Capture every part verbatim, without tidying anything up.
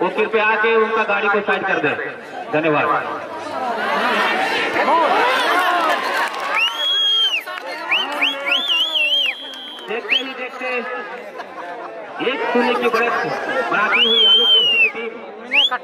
वो कृपया आके उनका गाड़ी को साइड कर दें। धन्यवाद। देखते ही देखते एक शून्य की बढ़त बनाती हुई आलू कुर्सी की टीम का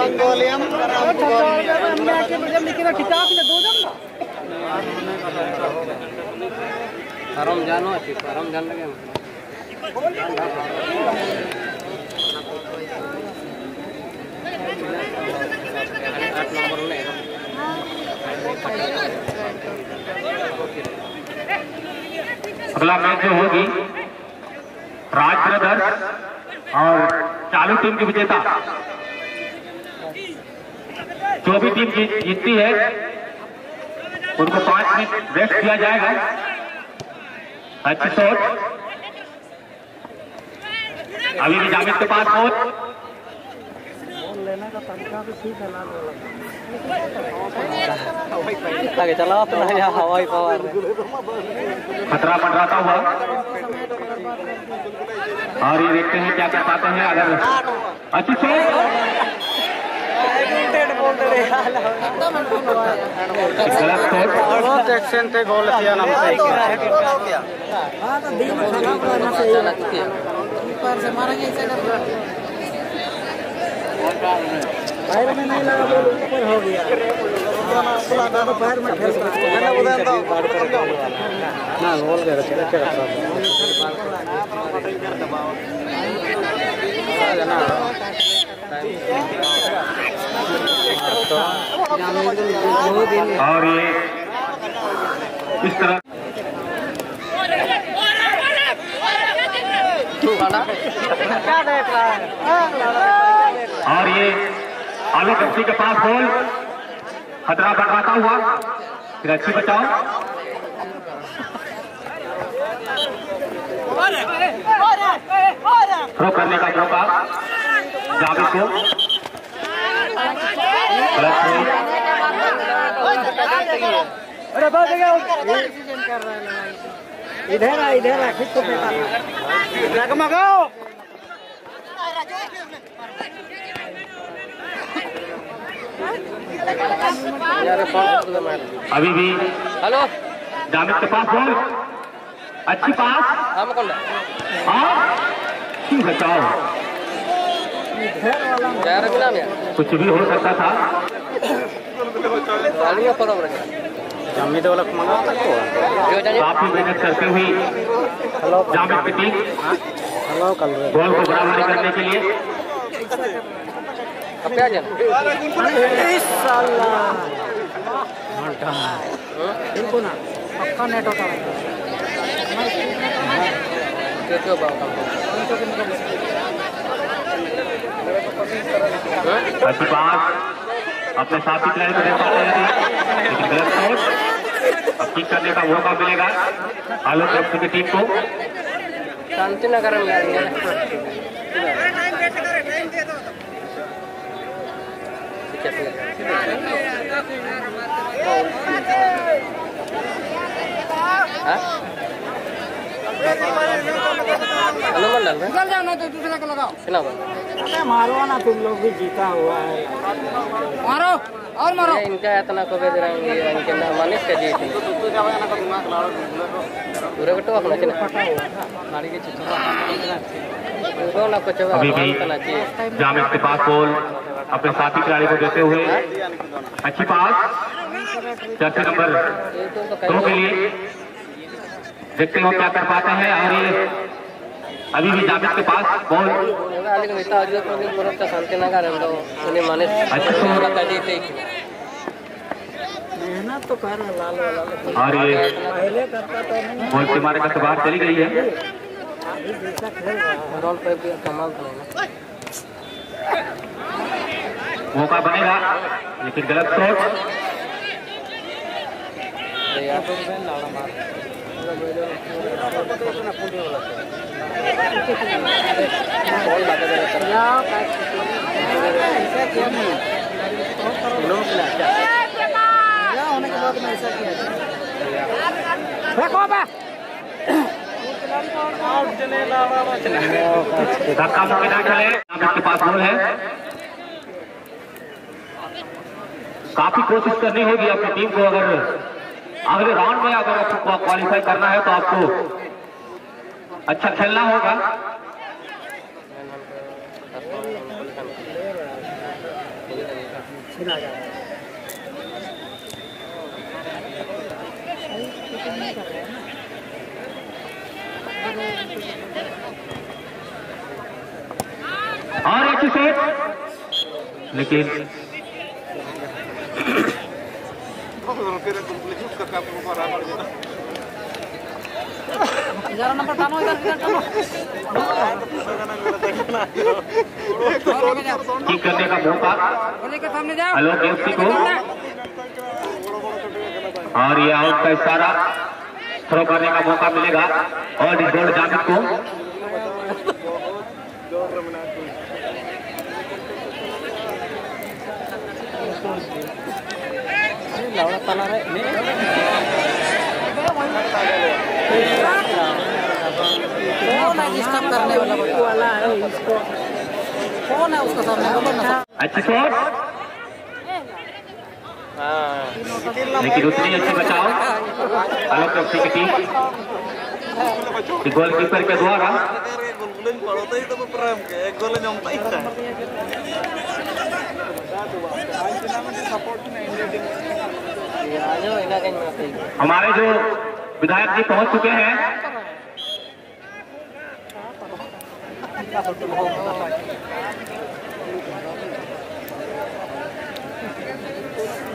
बंगोलियम आराम जानो आराम जान लगे आठ नंबर में अगला मैच जो होगी राज ब्रदर्स और चालू टीम की विजेता। जो भी टीम जीतती है उनको पांच मिनट रेस्ट दिया जाएगा। अच्छी सोच। अभी भी जावेद के पास पहुंच खतरा मंडराता हुआ और ये देखते हैं क्या क्या पाते हैं। अगर अच्छी सोच बहुत एक्शन थे गोल किया नमस्ते पैर में नहीं लगा बोल ऊपर हो गया पैर में ना गोल गए और ये इस तरह और ये आलू कप्सी के पास गोल खतरा बढ़ाता हुआ फिर अच्छी बचाओ करने का मौका जावेद को इधर आ इधर आ किसको अभी भी हेलो जावेद के पास बोल अच्छी पास हम कौन हाँ बचाओ कुछ भी हो सकता था। जामिद वाला काफी मेहनत करते हुए जामिद की टीम गोल को बराबरी करने के लिए अच्छी बात अपने साथी प्लेयर को दे पाते हैं लेकिन गलत सोच अब ठीक करने का मौका मिलेगा आलोक रफ्त की टीम को। शांतिनगर में हेलो मंडल में चल जाओ ना तो दूसरे को लगाओ खिलाओ अरे मारो ना तुम लोग भी जीता हुआ है मारो और मारो इनका इतना को भेज रहे हैं इनके नाम मनीष का जीत पूरे को अपना के पता हुआ गाड़ी के चिट्ठा दो ना कुछ अभी भी जामिद के पास बॉल अपने साथी खिलाड़ी को देते हुए अच्छी पास चौथे नंबर दो के लिए देखते हैं क्या कर पाता है। और ये अभी भी जावेद के पास बॉल तो कर और ये बॉल के मारे का बाहर चली गई है। मौका बनेगा लेकिन गलत शॉट। काफी कोशिश करनी होगी आपकी टीम को, अगर अगले राउंड में अगर आपको क्वालिफाई करना है तो आपको अच्छा खेलना होगा। और अच्छी सेट लेकिन करने का मौका आलोक एफसी को। और ये आउट का इशारा, थ्रो करने का मौका मिलेगा और इस गोल जावेद को। करने वाला है इसको कौन है उसका सामने। अच्छी शॉट लेकिन उतनी अच्छी बचाओ आलोक एफसी की टीम गोलकीपर के द्वारा। हमारे जो विधायक जी पहुंच चुके हैं।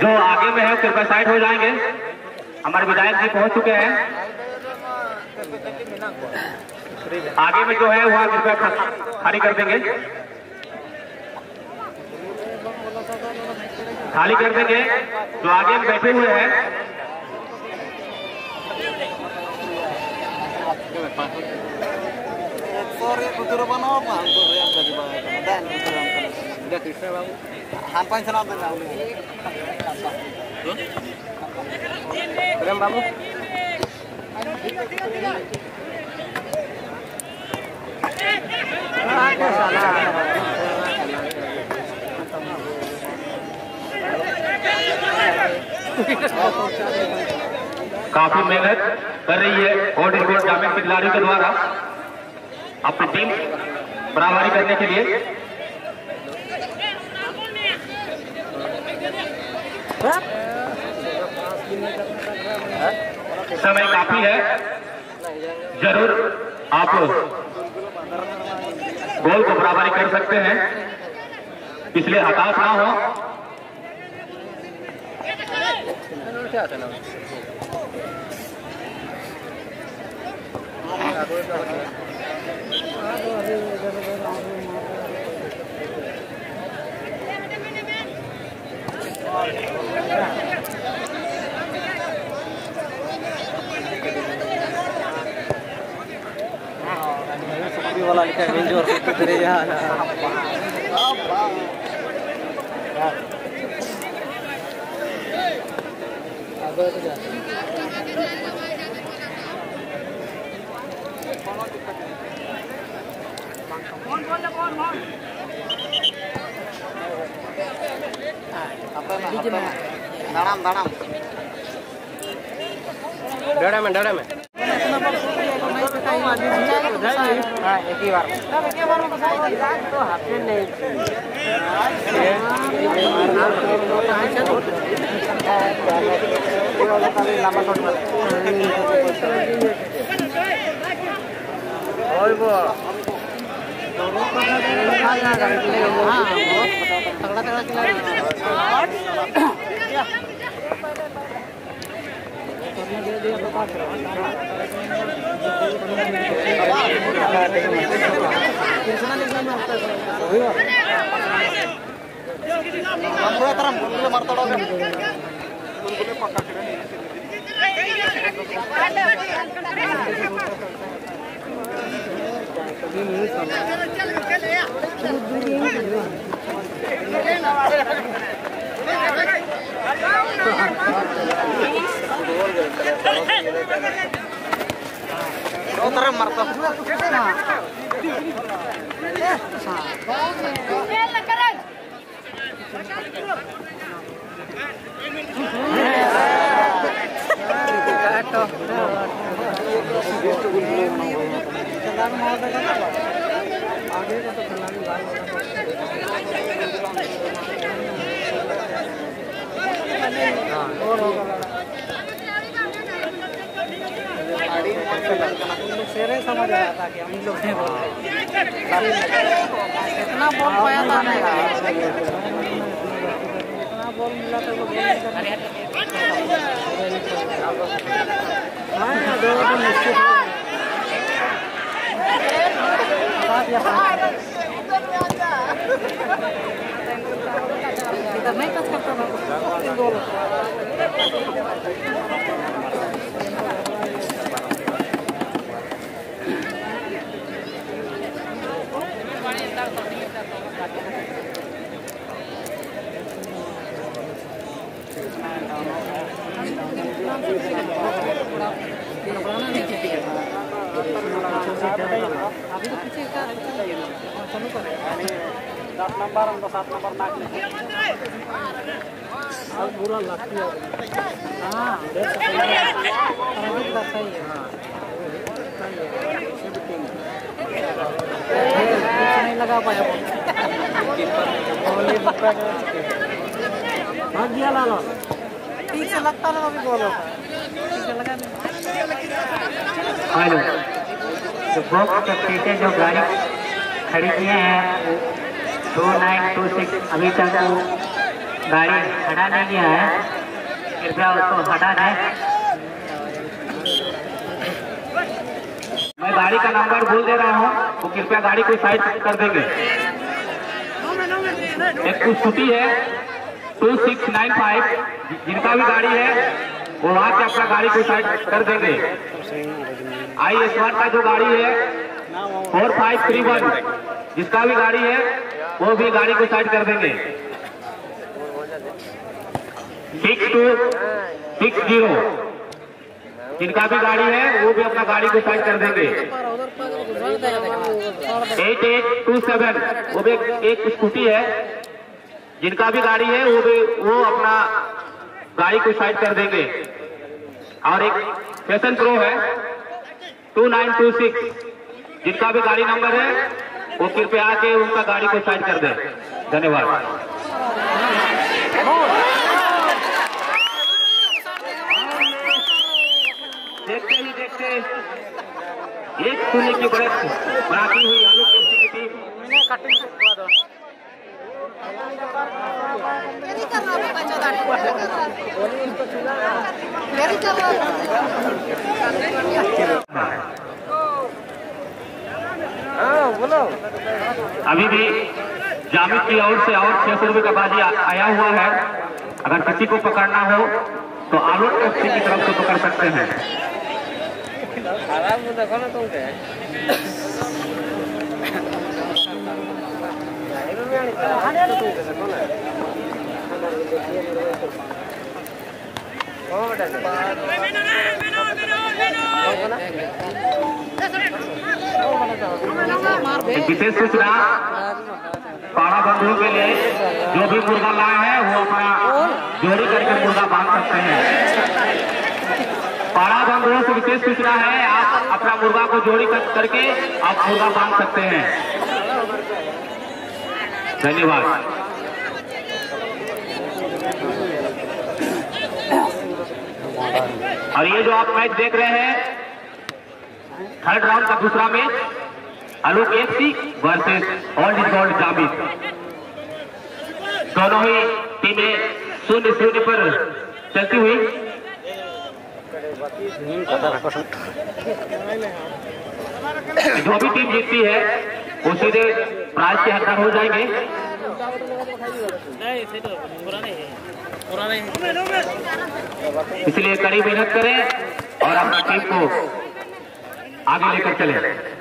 जो आगे में है कृपया साइड हो जाएंगे, हमारे विधायक जी पहुंच चुके हैं। आगे में जो है वह कृपया खाली कर देंगे, खाली कर देंगे जो आगे में बैठे हुए हैं। काफी मेहनत कर रही है और रिपोर्ट जावेद के खिलाड़ियों के द्वारा अपनी टीम बराबरी करने के लिए। समय काफी है, जरूर आप गोल को बराबरी कर सकते हैं, इसलिए हताश ना हो। वाला लिखा है जो तेरे यहाँ दाड़ाम दाड़ाम डड़े में डड़े में एक ही बार में Alok FC versus old is gold जामिस। दोनों ही टीमें शून्य शून्य पर चलती हुई जो भी टीम जीतती है वो सीधे प्राइज के हकदार हो जाएंगे। इसलिए कड़ी मेहनत करें और अपना टीम को आगे लेकर चले।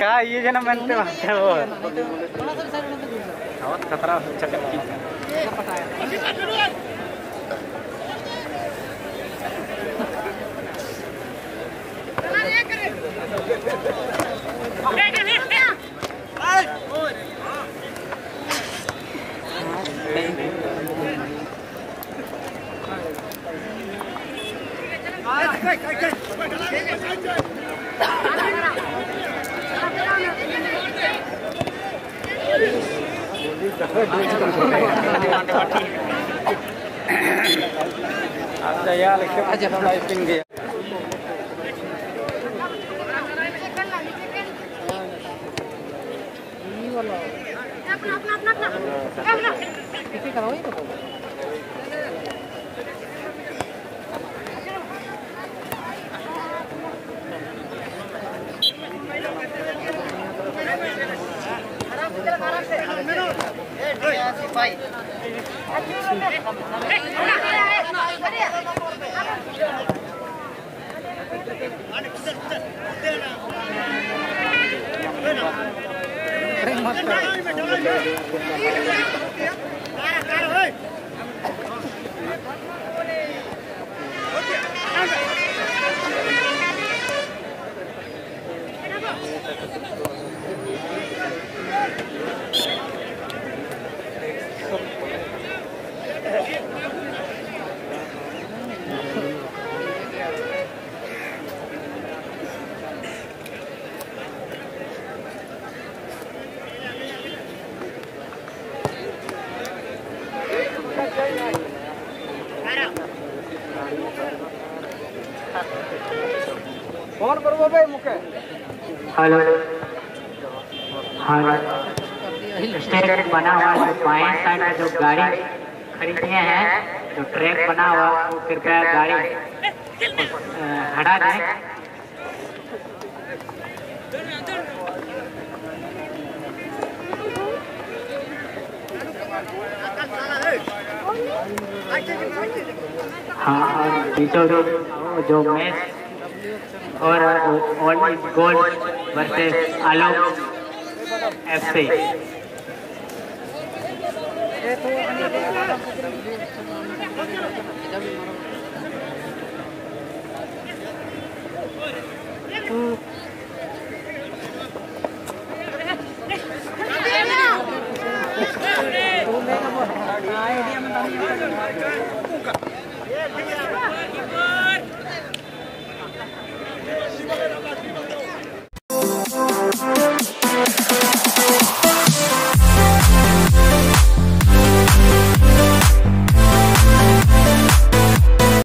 का ये जना बनते बनते वो बहुत खतरा चक्कर की गया। हेलो हाँ स्टेट बना हुआ जो बाएं साइड में जो गाड़ी खरीदे हैं जो ट्रैक बना हुआ वो कृपया गाड़ी हटा दें। हाँ और बीचों जो मैच और old gold versus Alok FC